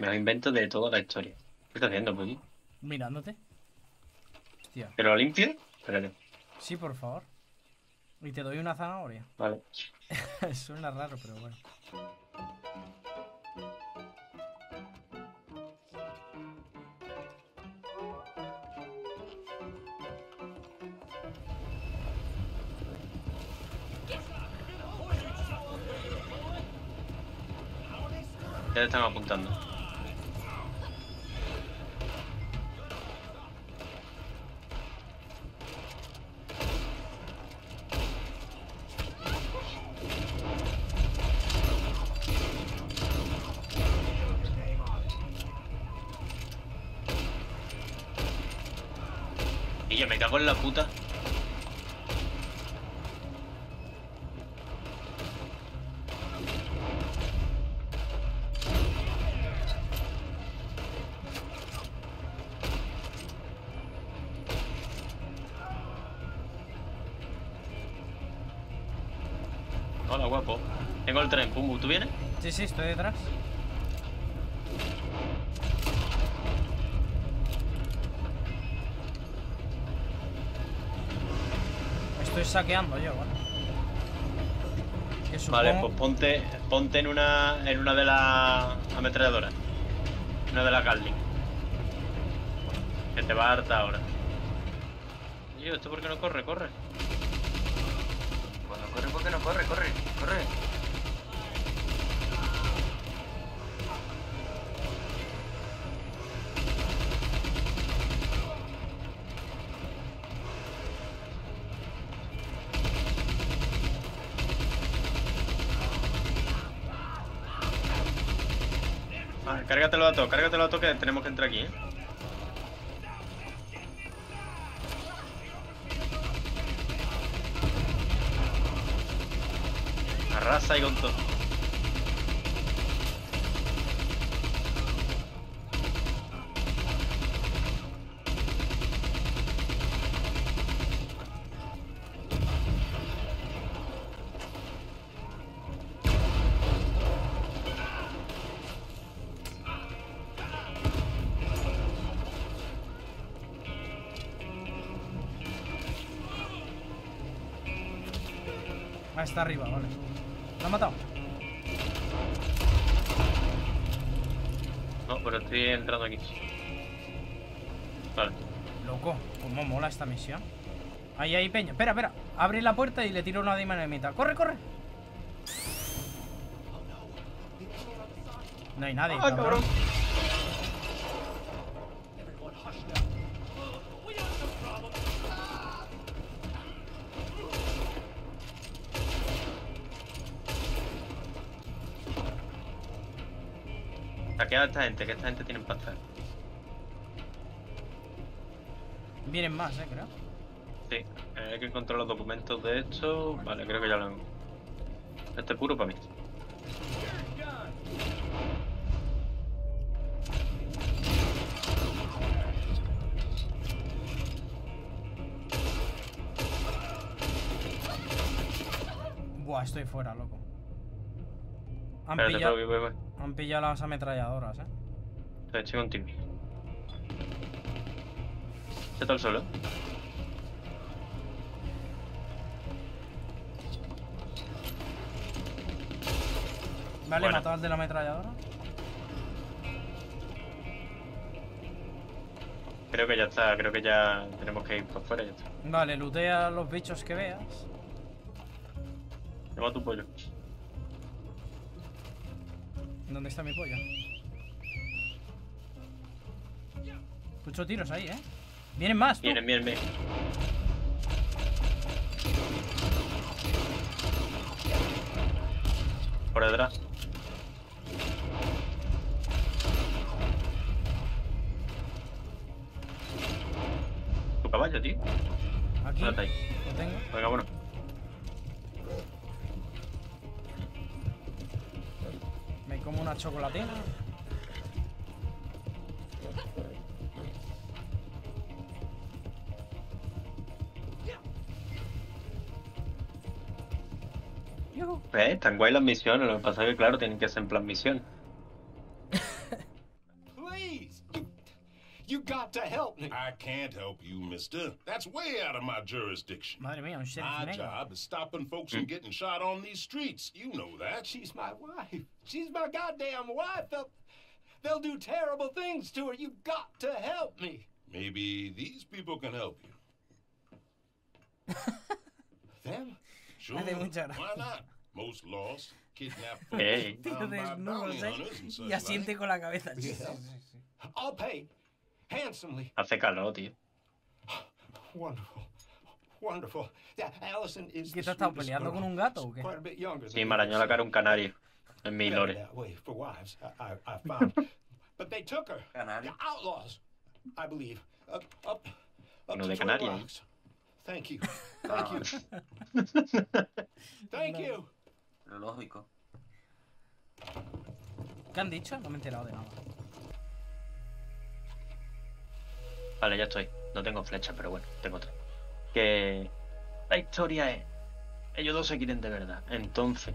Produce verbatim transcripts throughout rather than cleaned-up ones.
Me los invento de toda la historia. ¿Qué estás haciendo, Puyi? Mirándote. Hostia. ¿Pero limpio? Espérate. Sí, por favor. Y te doy una zanahoria. Vale. Suena raro, pero bueno. Ya te están apuntando. Y yo me cago en la puta. Hola, guapo. Tengo el tren, Pumbu. ¿Tú vienes? Sí, sí, estoy detrás. Estoy saqueando yo, bueno. Supongo... Vale, pues ponte, ponte en una en una de las ametralladoras. Una de las Gatling. Que te va a hartar ahora. Tío, ¿esto por qué no corre? Corre. Corre, porque no corre, corre, corre. Vale, cárgatelo a todo, cárgatelo a todo que tenemos que entrar aquí, ¿eh? Arrasa y con todo. Ah, está arriba, vale. ¿Lo han matado? No, pero estoy entrando aquí. Vale. Loco, cómo mola esta misión. Ahí, ahí, Peña. Espera, espera. Abre la puerta y le tiro una dinamita. ¡Corre, corre! No hay nadie. ¡Ah, cabrón! Saquead a esta gente, que esta gente tiene pasta. Vienen más, eh, creo. Sí, hay que encontrar los documentos de esto. Vale, creo que ya lo hago. Este es puro para mí. Buah, estoy fuera, loco. Han Espérate, pillado... voy, voy, voy. Han pillado las ametralladoras, eh. Te estoy contigo. Se está el suelo. Vale, bueno. Matado al de la ametralladora. Creo que ya está, creo que ya tenemos que ir por fuera. Ya está. Vale, lootea los bichos que veas. Lleva tu pollo. ¿Dónde está mi pollo? Muchos tiros ahí, ¿eh? Vienen más, tú. Vienen, vienen, vienen. Por detrás. Tu caballo, tío. Aquí. Lo tengo. Venga, bueno. Como una chocolatina. Pues, están guay las misiones, lo que pasa es que claro, tienen que ser en plan misión. You got to help me. I can't help you, mister. That's way out of my jurisdiction. Madre mía, un sheriff negro. My job is stopping folks from getting shot on these streets. You know that. She's my wife. She's my goddamn wife. They'll, they'll do terrible things to her. You got to help me. Maybe these people can help you. Them? Sure. Why not? Most lost, kidnapped folks, hey. Found by bounty hunters and such like. Y asiente con la cabeza. Yeah. I'll pay handsomely. Hace calor, tío. Wonderful. Wonderful. Yeah, Allison is ¿Qué te has estado peleando con un gato o qué? Sí, me arañó la cara un canario en mi lore. But they took her. The outlaws, I believe. Up, up, up no de canarios. Thank you. Thank you. Thank you. Lo lógico. ¿Qué han dicho? No me he enterado de nada. Vale, ya estoy. No tengo flecha, pero bueno, tengo otra. Que la historia es... Ellos dos se quieren de verdad. Entonces...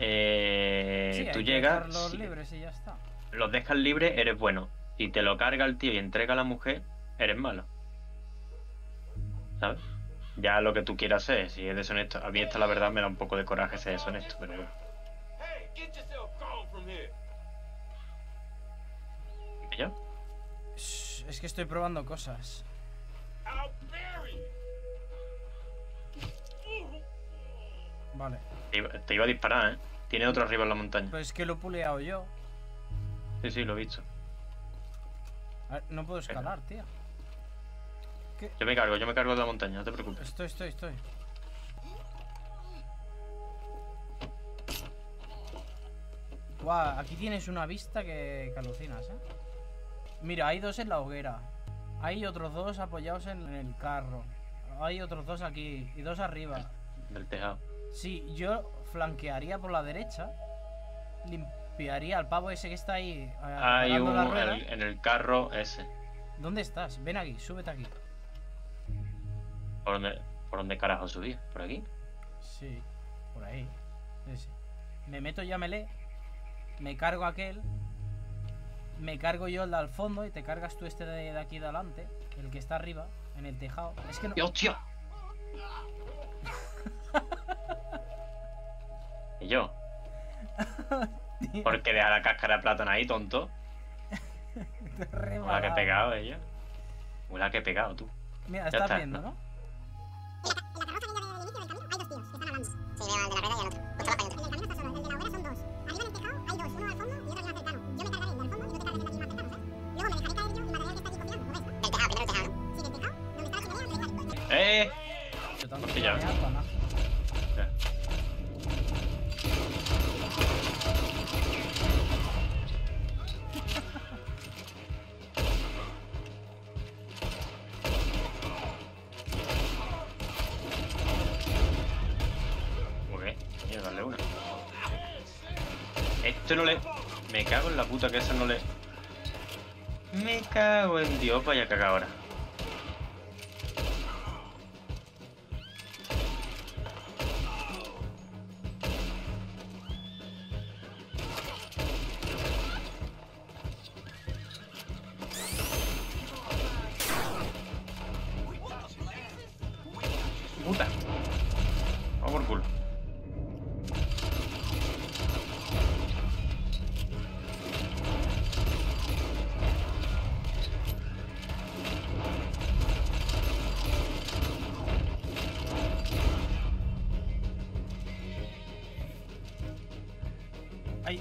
Eh, sí, tú llegas... Los, sí, libres y ya está. Los dejas libres, eres bueno. Si te lo carga el tío y entrega a la mujer, eres malo. ¿Sabes? Ya lo que tú quieras hacer, si es deshonesto. A mí esta, la verdad, me da un poco de coraje ser deshonesto, pero bueno. ¿Y yo? Es que estoy probando cosas. Vale. Te iba, te iba a disparar, ¿eh? Tiene otro arriba en la montaña. Pues es que lo he puleado yo. Sí, sí, lo he visto. A ver, no puedo escalar, tío. ¿Qué? Yo me cargo, yo me cargo de la montaña, no te preocupes. Estoy, estoy, estoy. Guau, aquí tienes una vista que, que alucinas, ¿eh? Mira, hay dos en la hoguera. Hay otros dos apoyados en el carro. Hay otros dos aquí y dos arriba. Del tejado. Sí, yo flanquearía por la derecha. Limpiaría al pavo ese que está ahí. Hay uno el, en el carro ese. ¿Dónde estás? Ven aquí, súbete aquí. ¿Por dónde, por dónde carajo subí? ¿Por aquí? Sí, por ahí. Ese. Me meto ya melee. Me cargo aquel. Me cargo yo el de al fondo y te cargas tú este de aquí de adelante, el que está arriba, en el tejado. Es que no... ¡Hostia! ¿Y yo? ¿Por qué deja la cáscara de plátano ahí, tonto? Hola, que he pegado, ella. Hola, que he pegado, tú. Mira, estás está, viendo, ¿no? Sí, veo al de la rueda y al otro. Justo abajo hay otro. Eh, pues sí, ya. Ya. Ok, mira, darle una. Esto no le... Me cago en la puta que esa no le... Me cago en Dios, vaya caga ahora.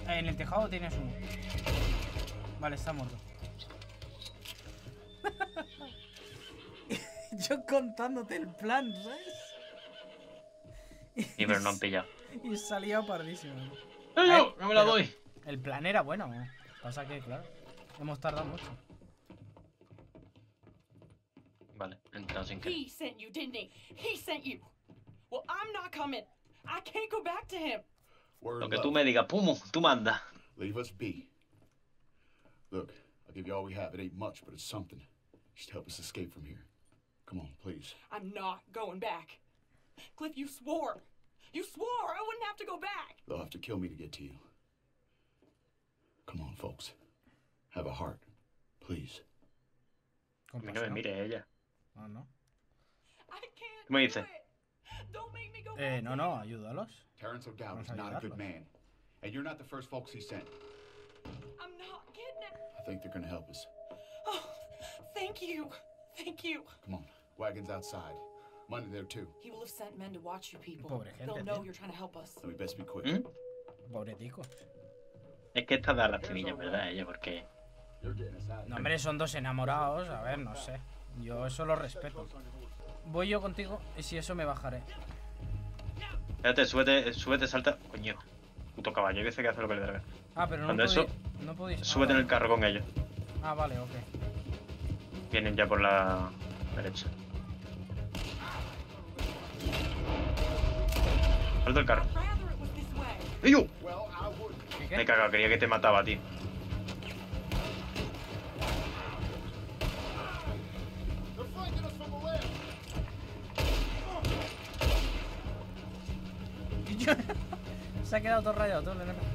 En el tejado tienes uno. Vale, está muerto. Yo contándote el plan, ¿sabes? Sí, pero no han pillado. Y salía pardísimo. ¡No, no! ¡No me la doy! El plan era bueno, ¿no? Pasa que, claro, hemos tardado mucho. Vale, he entrado sin querer. He sent you, didn't he? He sent you. Well, I'm not coming. I can't go back to him. Lo que tú me digas, Pumo, tú manda. Leave us be. Look, I'll give you all we have. It ain't much, but it's something. Just help us escape from here. Come on, please. I'm not going back. Cliff, you swore. You swore I wouldn't have to go back. They'll have to kill me to get to you. Come on, folks. Have a heart, please. Compasión. Que me mire ella. No, no. ¿Qué me dice? Eh, no, no, ayúdalos. Terence O'Dowd is not a good man. And you're not the first folks he sent. I'm not kidnapped. I think they're gonna help us. Oh, thank you. Thank you. Come on. Wagons outside. Money there too. He will have sent men to watch you people. Pobre gente, they'll know you're trying to help us. So we best be quick. ¿Mm? Pobre tico. Es que esta da la primilla, ¿verdad? Ella, porque... No, hombre, son dos enamorados. A ver, no sé. Yo eso lo respeto. Voy yo contigo y si eso me bajaré. Espérate, súbete, súbete, salta. Coño. Puto caballo, dice que hace lo que le debe. Ah, pero no. Cuando podí, eso, no podéis. Súbete ah, en el carro con ellos. Ah, vale, ok. Vienen ya por la derecha. Salta el carro. ¡Ey, yo! ¿Qué? Me he cagado, quería que te mataba, tío. Se ha quedado todo rayado, todo el enemigo.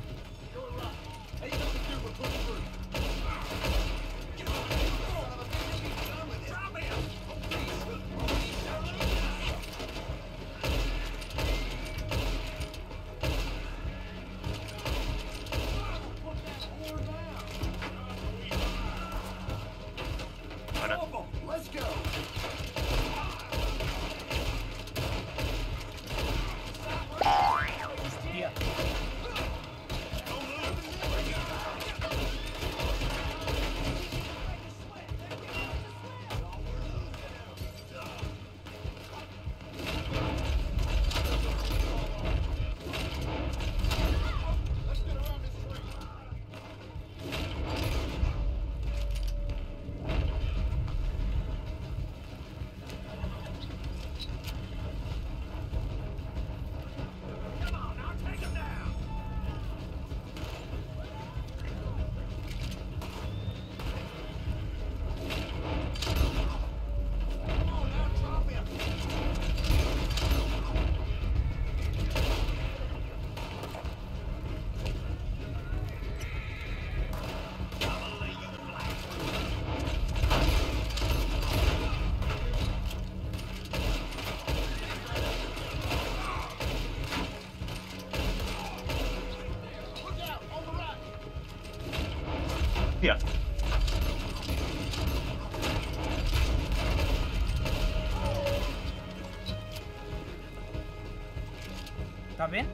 ¿Estás bien?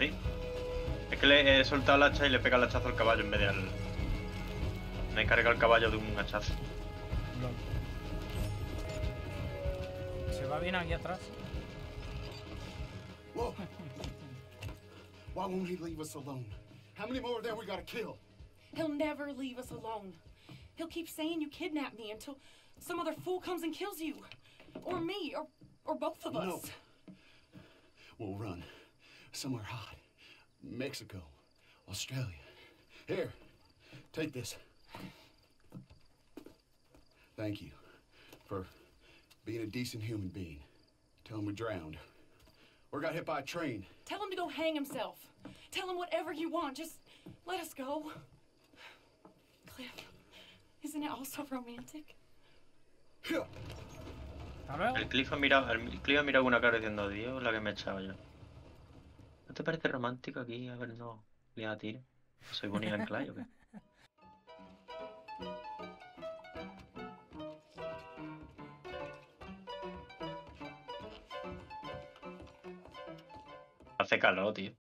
Sí. Es que le he soltado el hacha y le he pegado el hachazo al caballo en vez de al... Me he cargado el caballo de un hachazo. No. Se va bien aquí atrás. Whoa. Why won't he leave us alone? How many more there we gotta kill? He'll never leave us alone. He'll keep saying you kidnapped me until some other fool comes and kills you. Or me, or, or both of us. No. We'll run. Somewhere hot. Mexico. Australia. Here. Take this. Thank you for being a decent human being. Tell him we drowned. Or got hit by a train. Tell him to go hang himself. Tell him whatever you want. Just let us go. Cliff, isn't it also romantic? Yeah. El Cliff ha mirado, el Cliff ha mirado una cara diciendo, Dios, la que me he echado yo. ¿No te parece romántico aquí? A ver, no, le da tiro. ¿Soy bonita en Clay o qué? Hace calor, tío.